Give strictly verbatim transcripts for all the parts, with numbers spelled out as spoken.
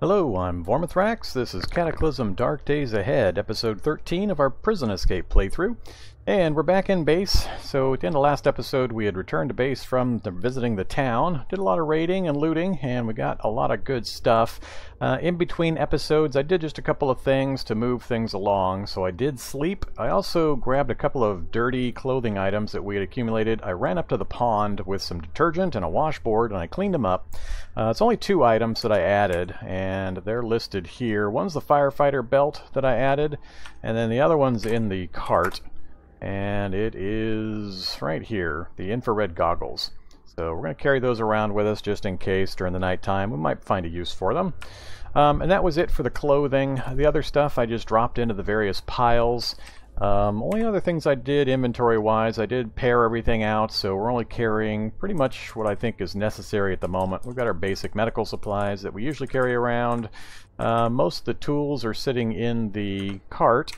Hello, I'm Vormithrax. This is Cataclysm: Dark Days Ahead, episode thirteen of our Prison Escape playthrough. And we're back in base. So at the end of last episode we had returned to base from the, visiting the town. Did a lot of raiding and looting, and we got a lot of good stuff. Uh, in between episodes I did just a couple of things to move things along. So I did sleep. I also grabbed a couple of dirty clothing items that we had accumulated. I ran up to the pond with some detergent and a washboard and I cleaned them up. Uh, it's only two items that I added, and And they're listed here. One's the firefighter belt that I added, and then the other one's in the cart, and it is right here, the infrared goggles. So we're going to carry those around with us just in case during the nighttime we might find a use for them. Um, and that was it for the clothing. The other stuff I just dropped into the various piles. Um, only other things I did inventory-wise, I did pair everything out, so we're only carrying pretty much what I think is necessary at the moment. We've got our basic medical supplies that we usually carry around. Uh, most of the tools are sitting in the cart,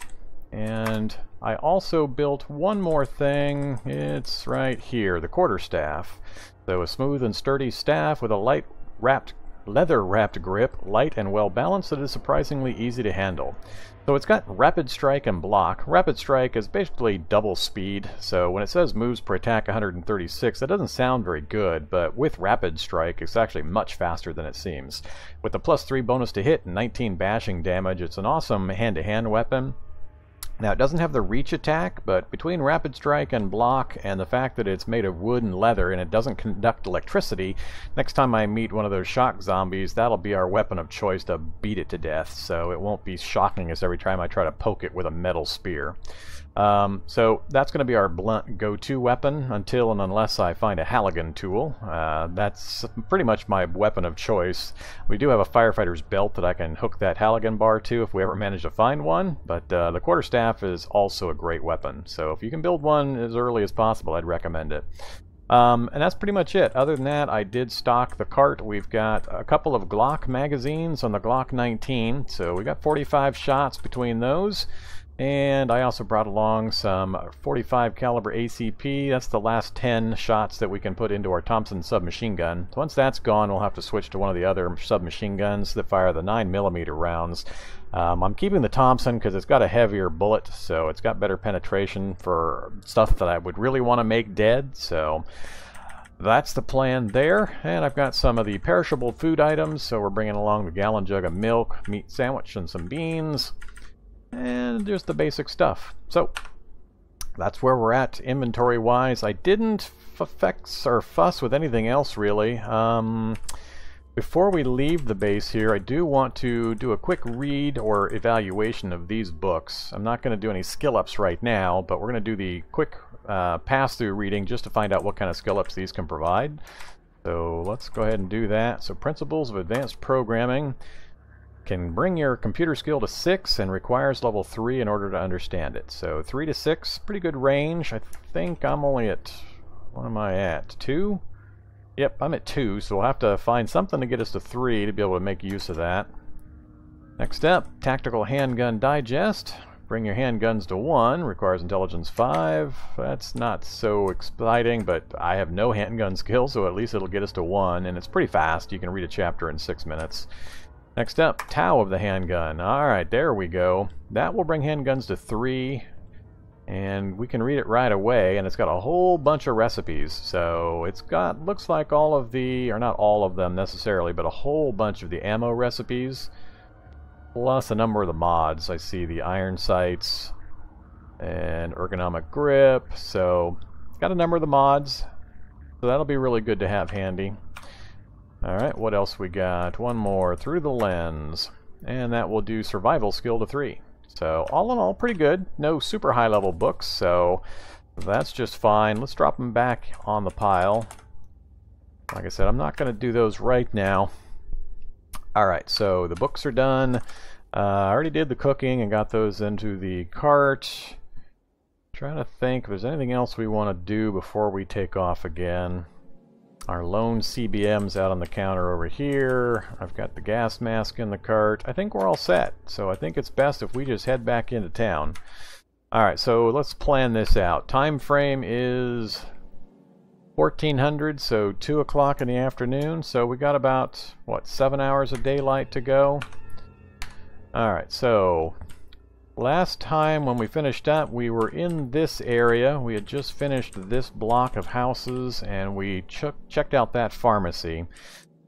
and I also built one more thing. It's right here, the quarterstaff. So a smooth and sturdy staff with a light wrapped leather-wrapped grip, light and well-balanced, that is surprisingly easy to handle. So it's got rapid strike and block. Rapid strike is basically double speed, so when it says moves per attack one hundred thirty-six, that doesn't sound very good, but with rapid strike it's actually much faster than it seems. With the plus three bonus to hit and nineteen bashing damage, it's an awesome hand-to-hand weapon. Now, it doesn't have the reach attack, but between rapid strike and block and the fact that it's made of wood and leather and it doesn't conduct electricity, next time I meet one of those shock zombies, that'll be our weapon of choice to beat it to death, so it won't be shocking us every time I try to poke it with a metal spear. Um, so that's going to be our blunt go-to weapon until and unless I find a Halligan tool. Uh, that's pretty much my weapon of choice. We do have a firefighter's belt that I can hook that Halligan bar to if we ever manage to find one, but uh, the quarterstaff is also a great weapon, so if you can build one as early as possible, I'd recommend it. Um, and that's pretty much it. Other than that, I did stock the cart. We've got a couple of Glock magazines on the Glock nineteen, so we got forty-five shots between those. And I also brought along some forty-five caliber A C P. That's the last ten shots that we can put into our Thompson submachine gun. Once that's gone, we'll have to switch to one of the other submachine guns that fire the nine millimeter rounds. Um, I'm keeping the Thompson because it's got a heavier bullet, so it's got better penetration for stuff that I would really want to make dead. So that's the plan there. And I've got some of the perishable food items, so we're bringing along the gallon jug of milk, meat sandwich, and some beans. And just the basic stuff. So that's where we're at inventory wise. I didn't fix or fuss with anything else really. Um, before we leave the base here, I do want to do a quick read or evaluation of these books. I'm not going to do any skill ups right now, but we're going to do the quick uh, pass through reading just to find out what kind of skill ups these can provide. So let's go ahead and do that. So Principles of Advanced Programming. Can bring your computer skill to six and requires level three in order to understand it. So three to six, pretty good range. I think I'm only at, what am I at, two? Yep, I'm at two, so we'll have to find something to get us to three to be able to make use of that. Next up, Tactical Handgun Digest. Bring your handguns to one, requires intelligence five. That's not so exciting, but I have no handgun skill, so at least it'll get us to one, and it's pretty fast. You can read a chapter in six minutes. Next up, Tau of the Handgun. Alright, there we go. That will bring handguns to three, and we can read it right away, and it's got a whole bunch of recipes. So it's got, looks like all of the, or not all of them necessarily, but a whole bunch of the ammo recipes, plus a number of the mods. I see the iron sights and ergonomic grip, so got a number of the mods. So that'll be really good to have handy. Alright, what else we got? One more, Through the Lens, and that will do survival skill to three. So all in all, pretty good. No super high level books, so that's just fine. Let's drop them back on the pile. Like I said, I'm not going to do those right now. Alright, so the books are done. Uh, I already did the cooking and got those into the cart. I'm trying to think if there's anything else we want to do before we take off again. Our lone C B M's out on the counter over here. I've got the gas mask in the cart. I think we're all set, so I think it's best if we just head back into town. Alright, so let's plan this out. Time frame is fourteen hundred, so two o'clock in the afternoon. So we got about, what, seven hours of daylight to go. Alright, so last time when we finished up, we were in this area. We had just finished this block of houses, and we ch checked out that pharmacy.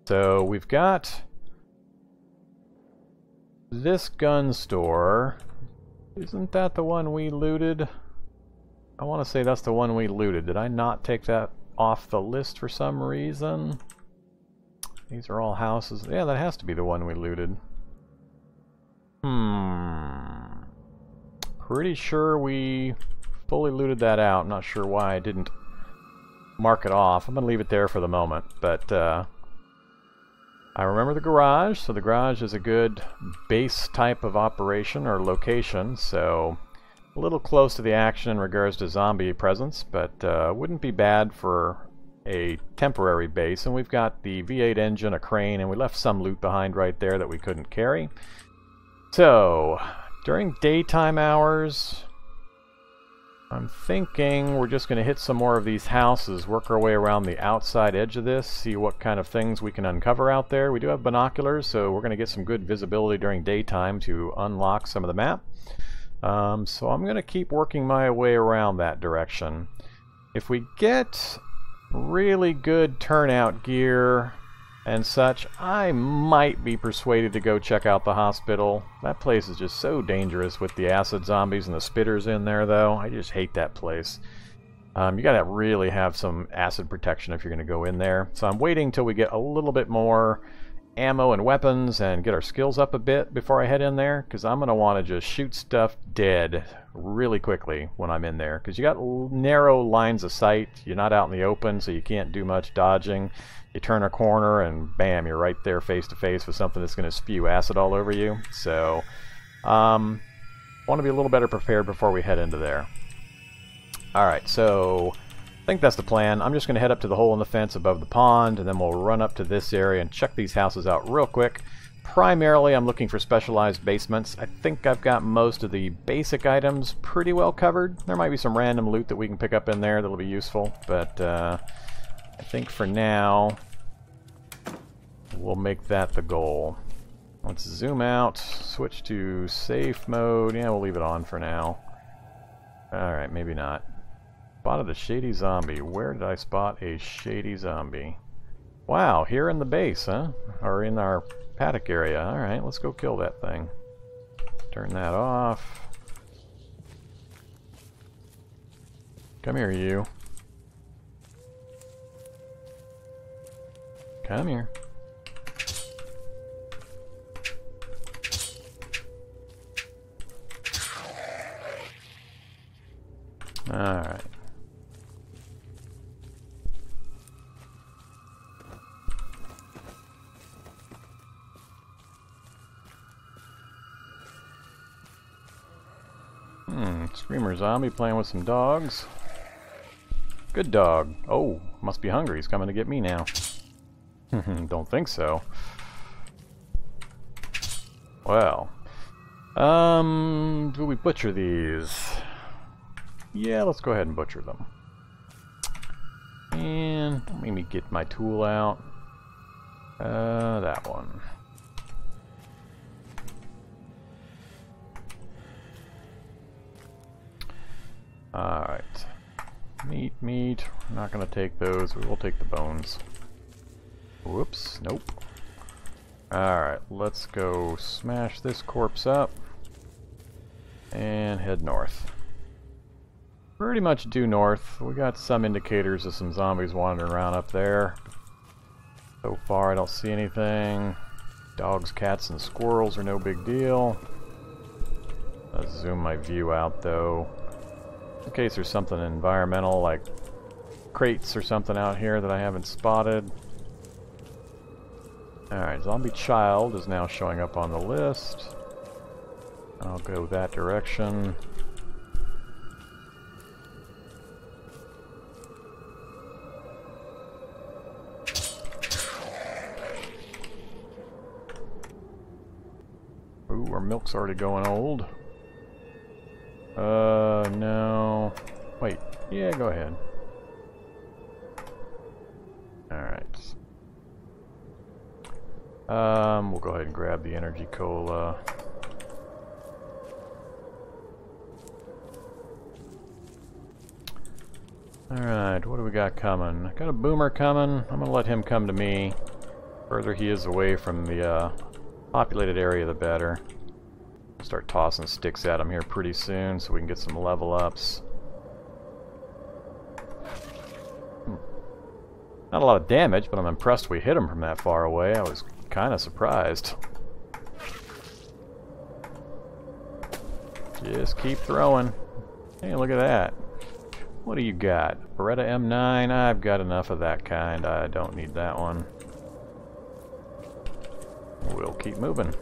So we've got this gun store. Isn't that the one we looted? I want to say that's the one we looted. Did I not take that off the list for some reason? These are all houses. Yeah, that has to be the one we looted. Hmm. Pretty sure we fully looted that out. I'm not sure why I didn't mark it off. I'm going to leave it there for the moment. But uh, I remember the garage. So the garage is a good base type of operation or location. So a little close to the action in regards to zombie presence, but uh, wouldn't be bad for a temporary base. And we've got the V eight engine, a crane, and we left some loot behind right there that we couldn't carry. So during daytime hours, I'm thinking we're just going to hit some more of these houses, work our way around the outside edge of this, see what kind of things we can uncover out there. We do have binoculars, so we're going to get some good visibility during daytime to unlock some of the map. Um, so I'm going to keep working my way around that direction. If we get really good turnout gear and such, I might be persuaded to go check out the hospital. That place is just so dangerous with the acid zombies and the spitters in there, though. I just hate that place. Um, you gotta really have some acid protection if you're going to go in there. So I'm waiting till we get a little bit more ammo and weapons and get our skills up a bit before I head in there, because I'm going to want to just shoot stuff dead really quickly when I'm in there, because you got narrow lines of sight. You're not out in the open, so you can't do much dodging. You turn a corner and bam, you're right there face to face with something that's going to spew acid all over you. So um, want to be a little better prepared before we head into there. Alright, so I think that's the plan. I'm just going to head up to the hole in the fence above the pond, and then we'll run up to this area and check these houses out real quick. Primarily, I'm looking for specialized basements. I think I've got most of the basic items pretty well covered. There might be some random loot that we can pick up in there that'll be useful, but uh, I think for now, we'll make that the goal. Let's zoom out, switch to safe mode. Yeah, we'll leave it on for now. Alright, maybe not. Spotted a shady zombie. Where did I spot a shady zombie? Wow, here in the base, huh? Or in our paddock area. Alright, let's go kill that thing. Turn that off. Come here, you. Come here. Alright. Screamer zombie playing with some dogs. Good dog. Oh, must be hungry. He's coming to get me now. Don't think so. Well. Um, do we butcher these? Yeah, let's go ahead and butcher them. And let me get my tool out. Uh, that one. Alright. Meat, meat. We're not going to take those. We will take the bones. Whoops. Nope. Alright. Let's go smash this corpse up. And head north. Pretty much due north. We got some indicators of some zombies wandering around up there. So far I don't see anything. Dogs, cats, and squirrels are no big deal. Let's zoom my view out though. In case there's something environmental, like crates or something out here that I haven't spotted. Alright, zombie child is now showing up on the list. I'll go that direction. Ooh, our milk's already going old. Uh, no. Wait. Yeah, go ahead. Um, we'll go ahead and grab the energy cola. Alright, what do we got coming? I got a boomer coming. I'm gonna let him come to me. The further he is away from the uh, populated area, the better. Start tossing sticks at him here pretty soon so we can get some level ups. Hmm. Not a lot of damage, but I'm impressed we hit him from that far away. I was kind of surprised. Just keep throwing. Hey, look at that. What do you got? Beretta M nine? I've got enough of that kind. I don't need that one. We'll keep moving.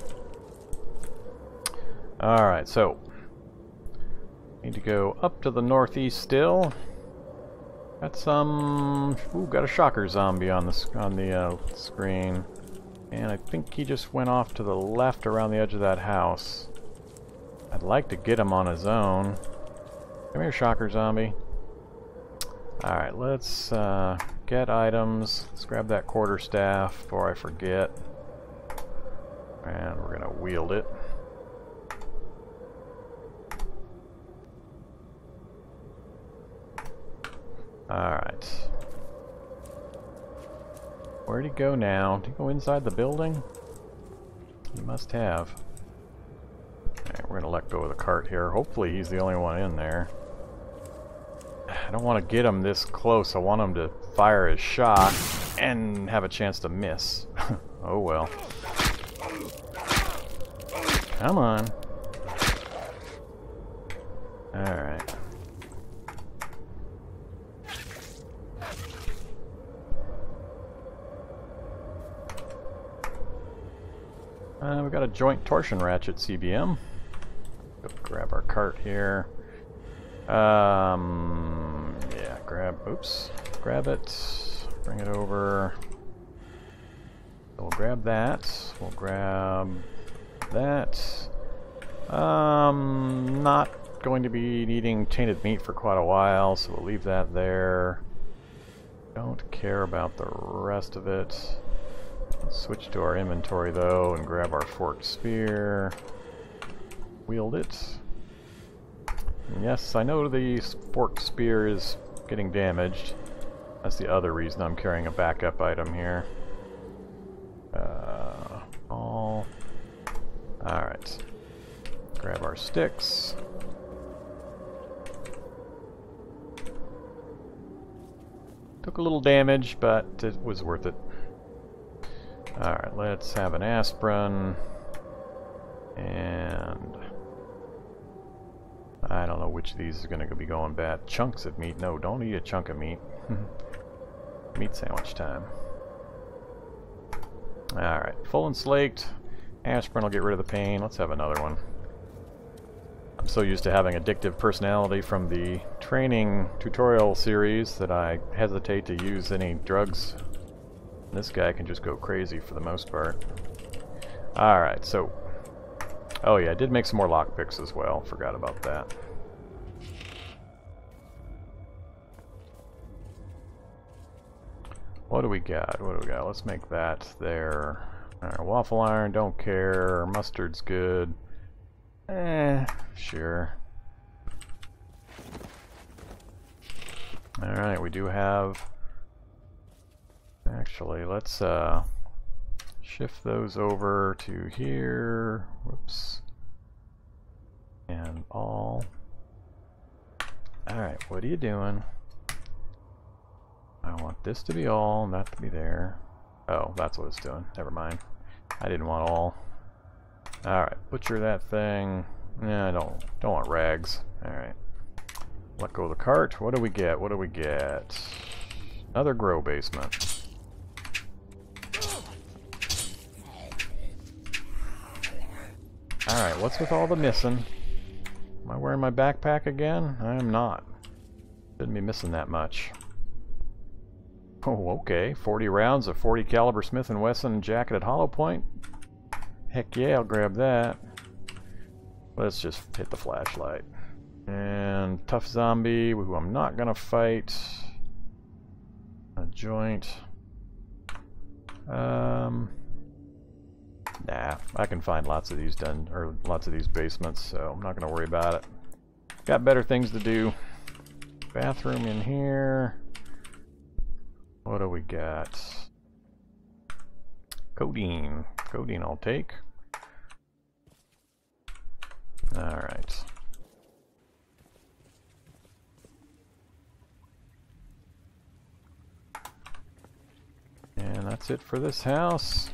Alright, so need to go up to the northeast still. Got some... Ooh, got a shocker zombie on the, on the uh, screen. And I think he just went off to the left around the edge of that house. I'd like to get him on his own. Come here, shocker zombie. Alright, let's uh, get items. Let's grab that quarterstaff before I forget. And we're going to wield it. Alright. Where'd he go now? Did he go inside the building? He must have. Alright, we're going to let go of the cart here. Hopefully he's the only one in there. I don't want to get him this close. I want him to fire his shot and have a chance to miss. Oh well. Come on. Alright. Uh, we got a joint torsion ratchet C B M. Go grab our cart here. Um, yeah, grab, oops, grab it, bring it over. We'll grab that, we'll grab that. Um, not going to be needing tainted meat for quite a while, so we'll leave that there. Don't care about the rest of it. Let's switch to our inventory though and grab our forked spear. Wield it. Yes, I know the forked spear is getting damaged. That's the other reason I'm carrying a backup item here. Uh, all. Alright. Grab our sticks. Took a little damage, but it was worth it. Alright, let's have an aspirin. And... I don't know which of these is going to be going bad. Chunks of meat. No, don't eat a chunk of meat. Meat sandwich time. Alright, full and slaked. Aspirin will get rid of the pain. Let's have another one. I'm so used to having addictive personality from the training tutorial series that I hesitate to use any drugs. This guy can just go crazy for the most part. Alright, so... Oh yeah, I did make some more lockpicks as well. Forgot about that. What do we got? What do we got? Let's make that there. Alright, waffle iron, don't care. Mustard's good. Eh, sure. Alright, we do have... Actually, let's... uh. Shift those over to here, whoops, and all. Alright, what are you doing? I want this to be all, not to be there. Oh, that's what it's doing, never mind. I didn't want all. Alright, butcher that thing. Nah, I don't, don't want rags. Alright, let go of the cart. What do we get, what do we get? Another grow basement. Alright, what's with all the missing? Am I wearing my backpack again? I am not. Shouldn't be missing that much. Oh, okay. forty rounds of forty caliber Smith and Wesson jacket at hollow point. Heck yeah, I'll grab that. Let's just hit the flashlight. And tough zombie, who I'm not gonna fight. A joint. Um... Nah, I can find lots of these done, or lots of these basements, so I'm not going to worry about it. Got better things to do. Bathroom in here. What do we got? Codeine. Codeine I'll take. Alright. And that's it for this house.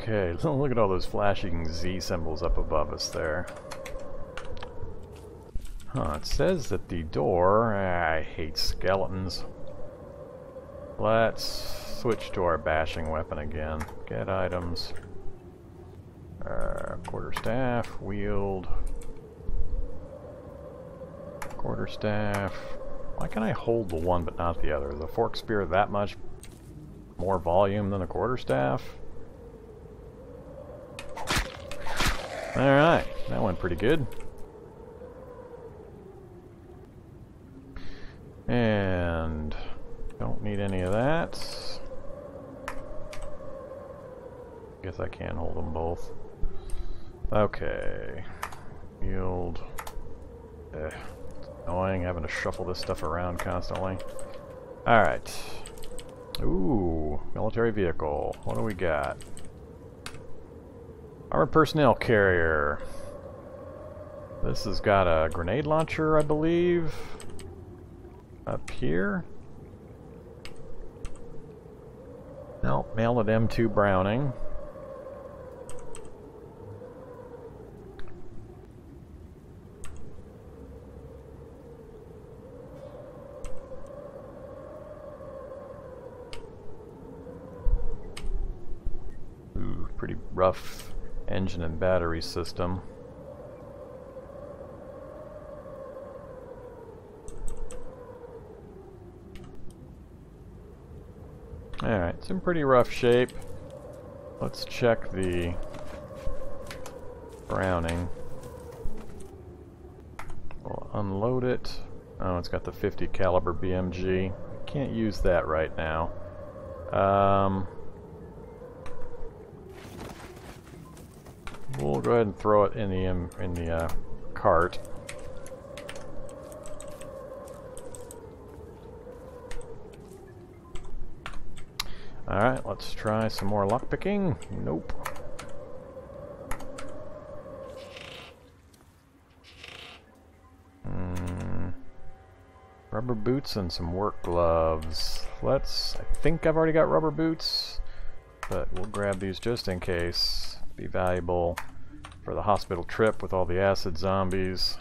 Okay, look at all those flashing Z symbols up above us there. Huh, it says that the door... I hate skeletons. Let's switch to our bashing weapon again. Get items. Uh, quarterstaff, wield. Quarterstaff. Why can I hold the one but not the other? Is the fork spear that much more volume than a quarterstaff? Alright, that went pretty good. And don't need any of that. Guess I can hold them both. Okay. Yield. Ugh. Annoying having to shuffle this stuff around constantly. Alright. Ooh, military vehicle. What do we got? Armored personnel carrier. This has got a grenade launcher, I believe. Up here. Nope, mail at M two Browning. Ooh, pretty rough engine and battery system. Alright, it's in pretty rough shape. Let's check the Browning. We'll unload it. Oh, it's got the fifty caliber B M G. Can't use that right now. Um, we'll go ahead and throw it in the um, in the uh, cart. Alright, let's try some more lockpicking. Nope. Mm. Rubber boots and some work gloves. Let's... I think I've already got rubber boots, but we'll grab these just in case. Be valuable for the hospital trip with all the acid zombies.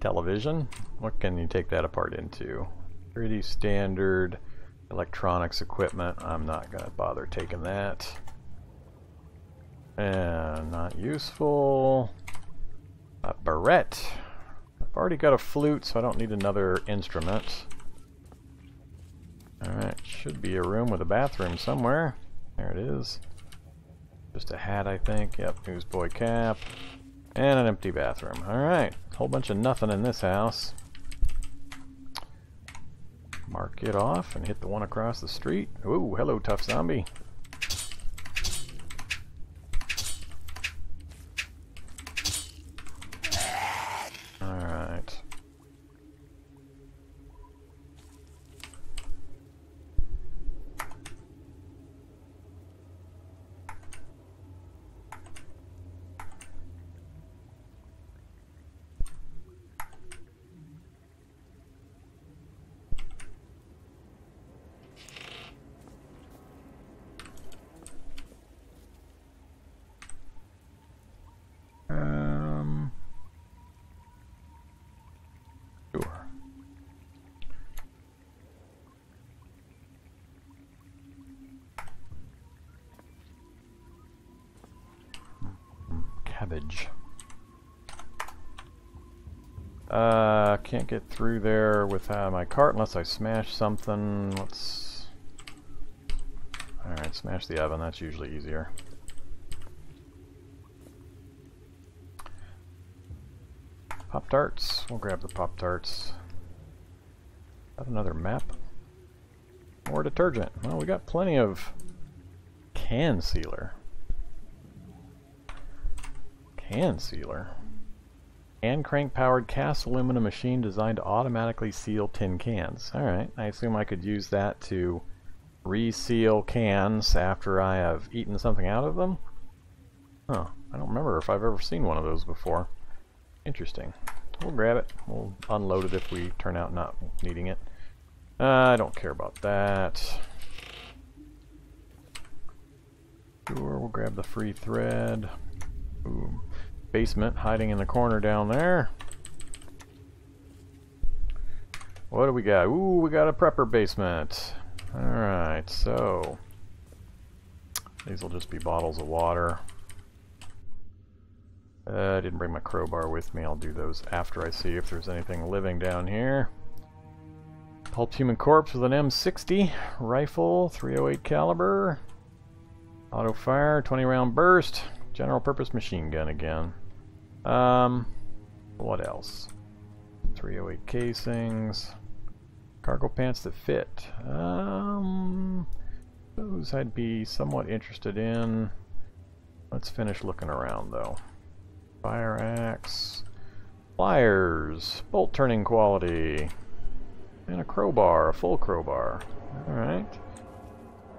Television? What can you take that apart into? Pretty standard electronics equipment. I'm not going to bother taking that. And not useful. A barrette. I've already got a flute, so I don't need another instrument. Alright, should be a room with a bathroom somewhere. There it is. Just a hat, I think. Yep, newsboy cap. And an empty bathroom. Alright, whole bunch of nothing in this house. Mark it off and hit the one across the street. Ooh, hello, tough zombie. Alright. Uh, can't get through there with uh, my cart unless I smash something. Let's... Alright, smash the oven. That's usually easier. Pop-Tarts. We'll grab the Pop-Tarts. Is that another map? More detergent. Well, we got plenty of can sealer. Can sealer. Hand crank powered cast aluminum machine designed to automatically seal tin cans. Alright, I assume I could use that to reseal cans after I have eaten something out of them? Huh, I don't remember if I've ever seen one of those before. Interesting. We'll grab it. We'll unload it if we turn out not needing it. Uh, I don't care about that. Sure, we'll grab the free thread. Ooh, basement hiding in the corner down there. What do we got? Ooh, we got a prepper basement. Alright, so these will just be bottles of water. Uh, I didn't bring my crowbar with me. I'll do those after I see if there's anything living down here. Pulped human corpse with an M sixty rifle, three oh eight caliber, auto fire, twenty round burst, general purpose machine gun again. Um, what else? three oh eight casings, cargo pants that fit. Um, those I'd be somewhat interested in. Let's finish looking around though. Fire axe, pliers, bolt turning quality, and a crowbar, a full crowbar. Alright.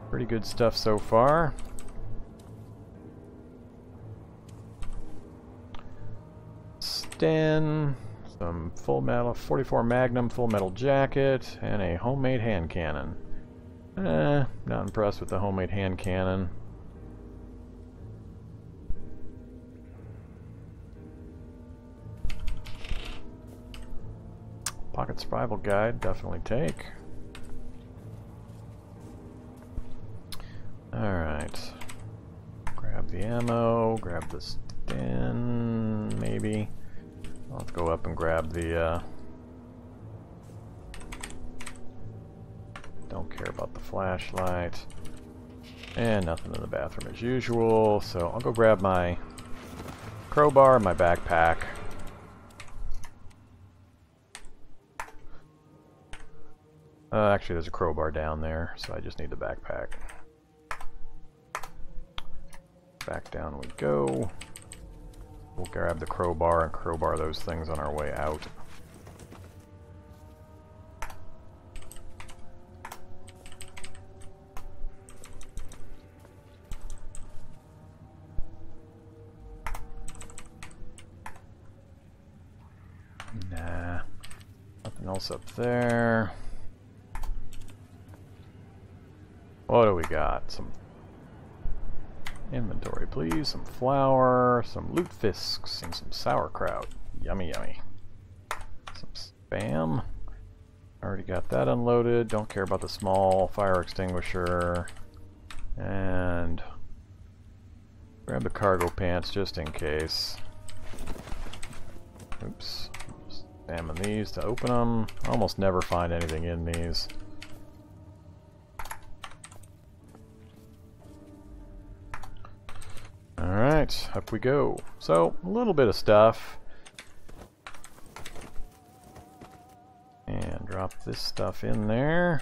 Pretty good stuff so far. Sten, some full metal, forty-four Magnum full metal jacket, and a homemade hand cannon. Eh, not impressed with the homemade hand cannon. Pocket survival guide, definitely take. Alright. Grab the ammo, grab the Sten, maybe. I'll go up and grab the, uh... don't care about the flashlight. And nothing in the bathroom as usual, so I'll go grab my crowbar and my backpack. Uh, actually, there's a crowbar down there, so I just need the backpack. Back down we go. We'll grab the crowbar and crowbar those things on our way out. Nah, nothing else up there. What do we got? Some inventory, please. Some flour, some lutefisks, and some sauerkraut. Yummy, yummy. Some spam. Already got that unloaded. Don't care about the small fire extinguisher. And grab the cargo pants just in case. Oops. Spamming these to open them. Almost never find anything in these. Alright, up we go. So, a little bit of stuff. And drop this stuff in there.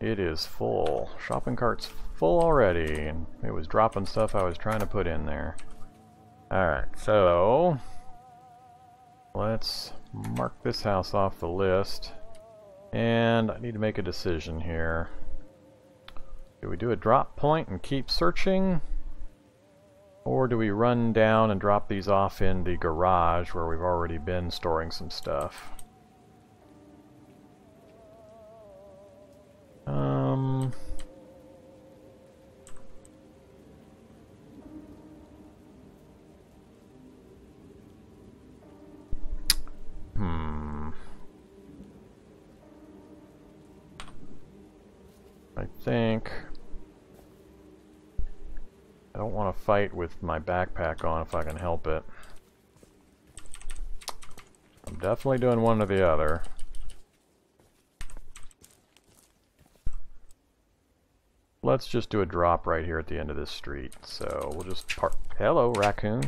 It is full. Shopping cart's full already, and it was dropping stuff I was trying to put in there. Alright, so let's mark this house off the list. And I need to make a decision here. Do we do a drop point and keep searching? Or do we run down and drop these off in the garage where we've already been storing some stuff? Um, hmm. I think I don't want to fight with my backpack on if I can help it. definitely doing one or the other. Let's just do a drop right here at the end of this street. So we'll just park. Hello, raccoon.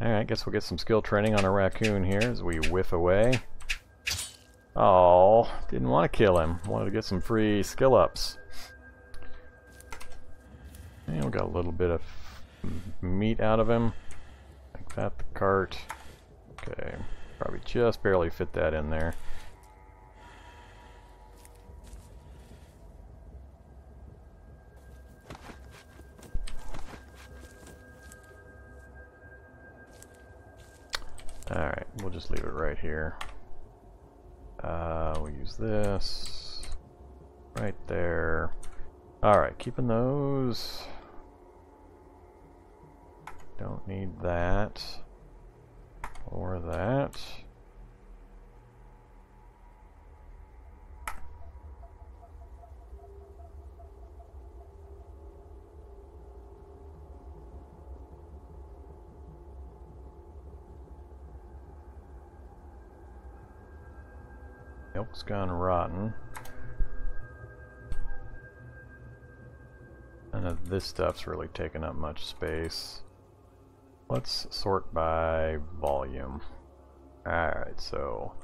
Alright, guess we'll get some skill training on a raccoon here as we whiff away. Oh, didn't want to kill him. Wanted to get some free skill ups. And we got a little bit of meat out of him. Like that, the cart. Okay, probably just barely fit that in there. Alright, we'll just leave it right here. Uh, we'll use this right there. Alright, keeping those. Don't need that or that. Milk's gone rotten. None of this stuff's really taken up much space. Let's sort by volume. Alright, so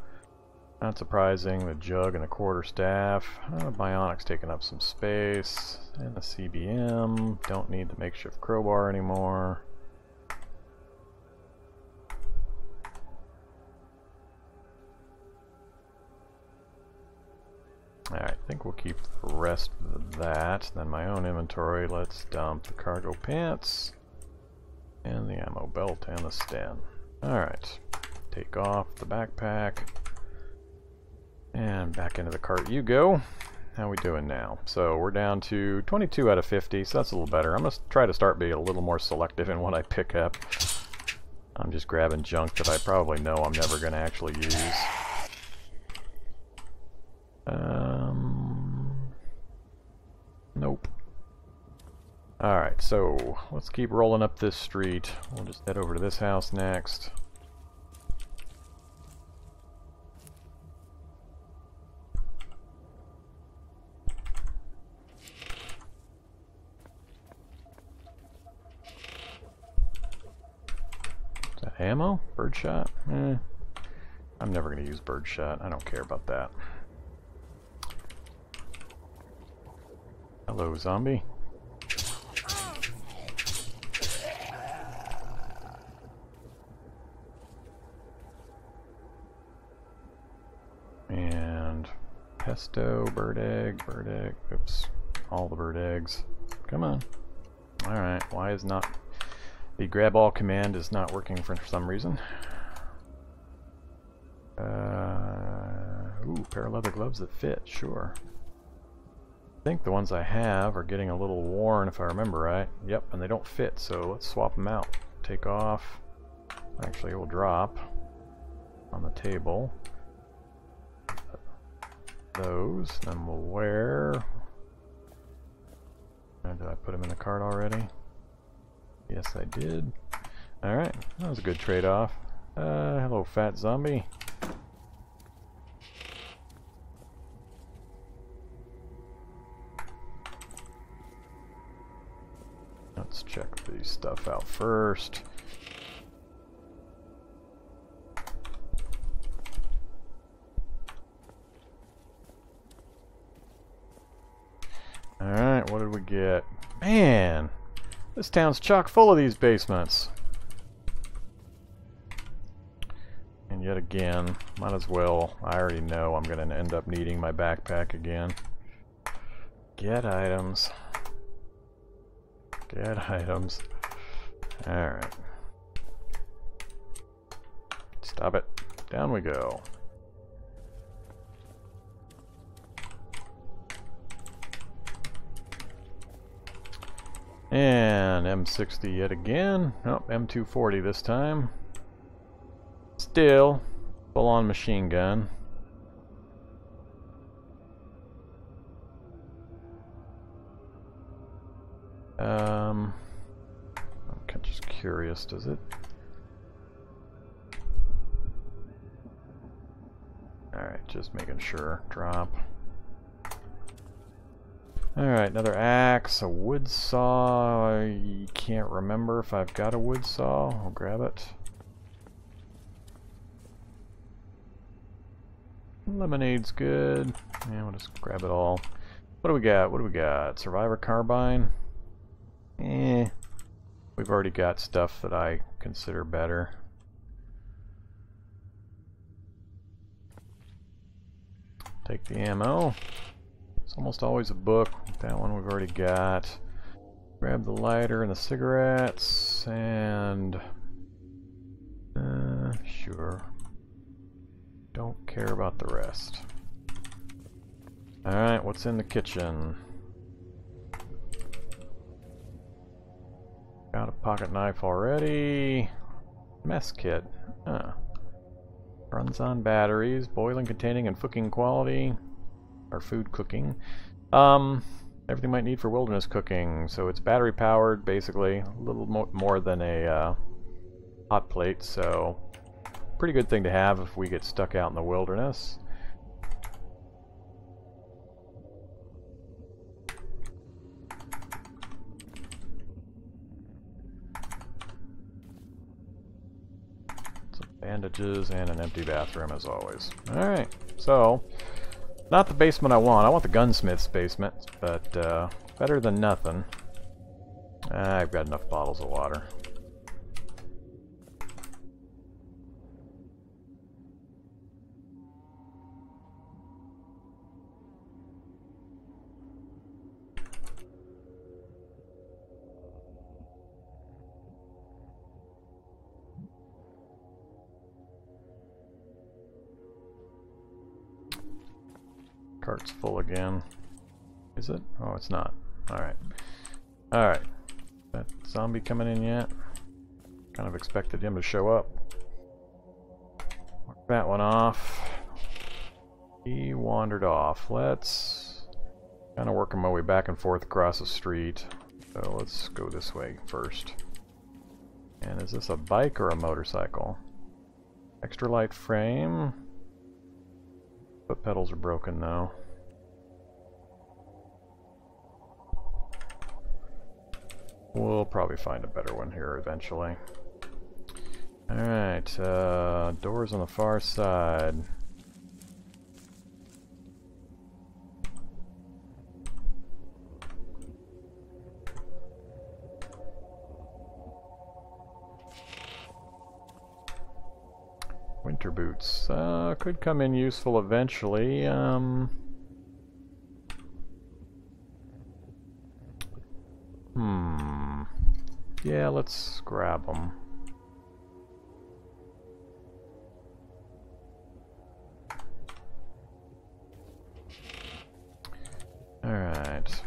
not surprising, the jug and the quarter staff. Uh, Bionic's taking up some space. And the C B M. Don't need the makeshift crowbar anymore. Alright, I think we'll keep the rest of that. Then my own inventory, let's dump the cargo pants and the ammo belt and the Sten. Alright, take off the backpack and back into the cart you go. How we doing now? So we're down to twenty-two out of fifty, so that's a little better. I'm going to try to start being a little more selective in what I pick up. I'm just grabbing junk that I probably know I'm never going to actually use. Um, nope. Alright, so let's keep rolling up this street. We'll just head over to this house next. Is that ammo? Birdshot? Eh. I'm never going to use birdshot. I don't care about that. Hello, zombie. And pesto, bird egg, bird egg. Oops, all the bird eggs. Come on. All right. Why is not the grab all command is not working for some reason? Uh, ooh, pair of leather gloves that fit. Sure. I think the ones I have are getting a little worn if I remember right. Yep, and they don't fit, so let's swap them out. Take off. Actually, it will drop on the table. Those, then we'll wear. Or did I put them in the cart already? Yes, I did. Alright, that was a good trade-off. Uh, hello, fat zombie. Let's check the stuff out first. Alright, what did we get? Man! This town's chock full of these basements. And yet again, might as well. I already know I'm going to end up needing my backpack again. Get items. Get items. Alright. Stop it. Down we go. And M sixty yet again. Nope, oh, M two forty this time. Still, full-on machine gun. Um, I'm just curious, does it? Just making sure. Drop. Alright, another axe, a wood saw. I can't remember if I've got a wood saw. I'll grab it. Lemonade's good. Yeah, we'll just grab it all. What do we got? What do we got? Survivor carbine? Eh. We've already got stuff that I consider better. Take the ammo. It's almost always a book. That one we've already got. Grab the lighter and the cigarettes, and... Uh, sure. Don't care about the rest. Alright, what's in the kitchen? Got a pocket knife already. Mess kit. Huh. Runs on batteries, boiling, containing, and cooking quality. Or food cooking. Um, everything might need for wilderness cooking. So it's battery powered, basically. A little mo more than a uh, hot plate, so... Pretty good thing to have if we get stuck out in the wilderness. Some bandages and an empty bathroom as always. Alright, so not the basement I want. I want the gunsmith's basement, but uh, better than nothing. Ah, I've got enough bottles of water. Cart's full again. Is it? Oh, it's not. Alright. Alright. That zombie coming in yet? Kind of expected him to show up. Mark that one off. He wandered off. Let's kind of work my way back and forth across the street. So let's go this way first. And is this a bike or a motorcycle? Extra light frame. But pedals are broken though. We'll probably find a better one here eventually. Alright, uh, doors on the far side. Winter boots. Uh, could come in useful eventually. Um, hmm. Yeah, let's grab them. Alright.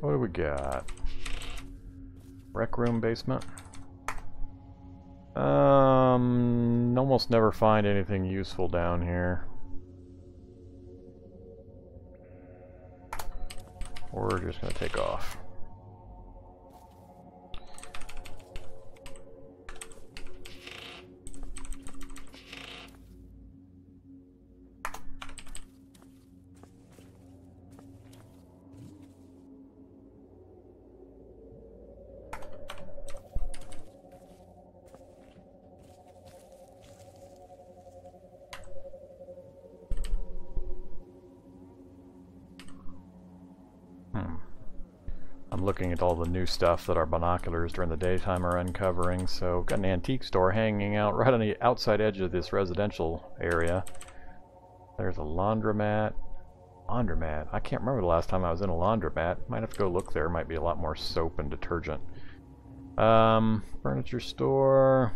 What do we got? Rec room basement? Um, almost never find anything useful down here. We're just gonna take off. Looking at all the new stuff that our binoculars during the daytime are uncovering. So, got an antique store hanging out right on the outside edge of this residential area. There's a laundromat. Laundromat. I can't remember the last time I was in a laundromat. Might have to go look there. Might be a lot more soap and detergent. Um, furniture store.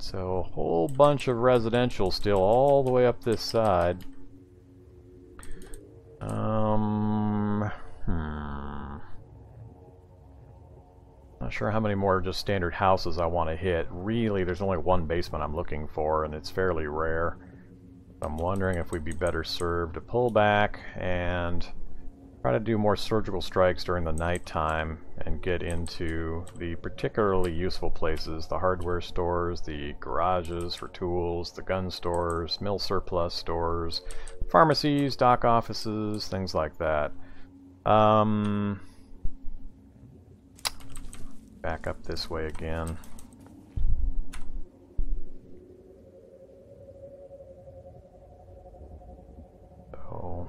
So, a whole bunch of residential still all the way up this side. Um, hmm. Not sure how many more just standard houses I want to hit. Really, there's only one basement I'm looking for, and it's fairly rare. I'm wondering if we'd be better served to pull back and Try to do more surgical strikes during the nighttime and get into the particularly useful places, the hardware stores, the garages for tools, the gun stores, mill surplus stores, pharmacies, dock offices, things like that. Um, back up this way again. So...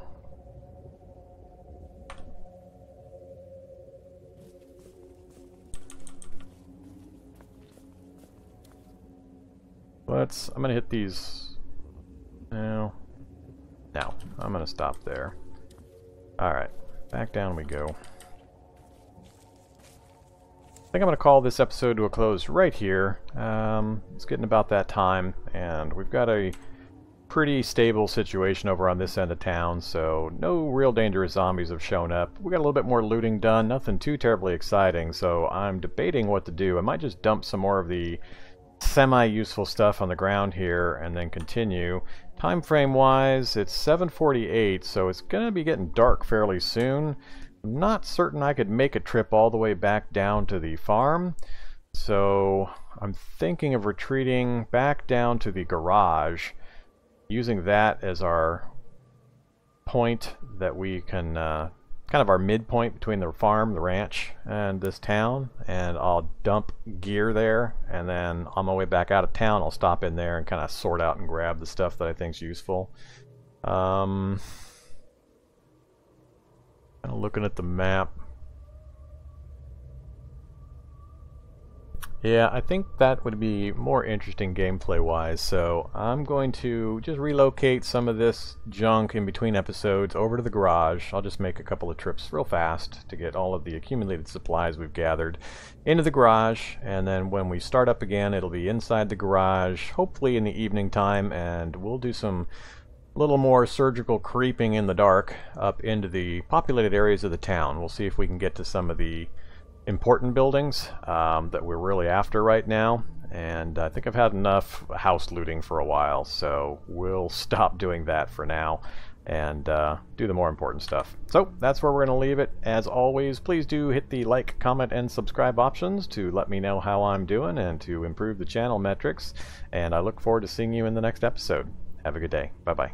Let's, I'm gonna hit these, no, no, I'm gonna stop there. Alright, back down we go. I think I'm gonna call this episode to a close right here. Um, it's getting about that time, and we've got a pretty stable situation over on this end of town, so no real dangerous zombies have shown up. We got a little bit more looting done, nothing too terribly exciting, so I'm debating what to do. I might just dump some more of the semi-useful stuff on the ground here and then continue. Time frame wise, it's seven forty-eight, so it's gonna be getting dark fairly soon. I'm not certain I could make a trip all the way back down to the farm, so I'm thinking of retreating back down to the garage, using that as our point that we can uh, kind of our midpoint between the farm, the ranch, and this town, and I'll dump gear there, and then on my way back out of town I'll stop in there and kind of sort out and grab the stuff that I think's useful. Um, kind of looking at the map. Yeah, I think that would be more interesting gameplay-wise, so I'm going to just relocate some of this junk in between episodes over to the garage. I'll just make a couple of trips real fast to get all of the accumulated supplies we've gathered into the garage, and then when we start up again, it'll be inside the garage, hopefully in the evening time, and we'll do some little more surgical creeping in the dark up into the populated areas of the town. We'll see if we can get to some of the important buildings um, that we're really after right now, and I think I've had enough house looting for a while, so we'll stop doing that for now and uh, do the more important stuff. So that's where we're going to leave it. As always, please do hit the like, comment, and subscribe options to let me know how I'm doing and to improve the channel metrics, and I look forward to seeing you in the next episode. Have a good day. Bye bye.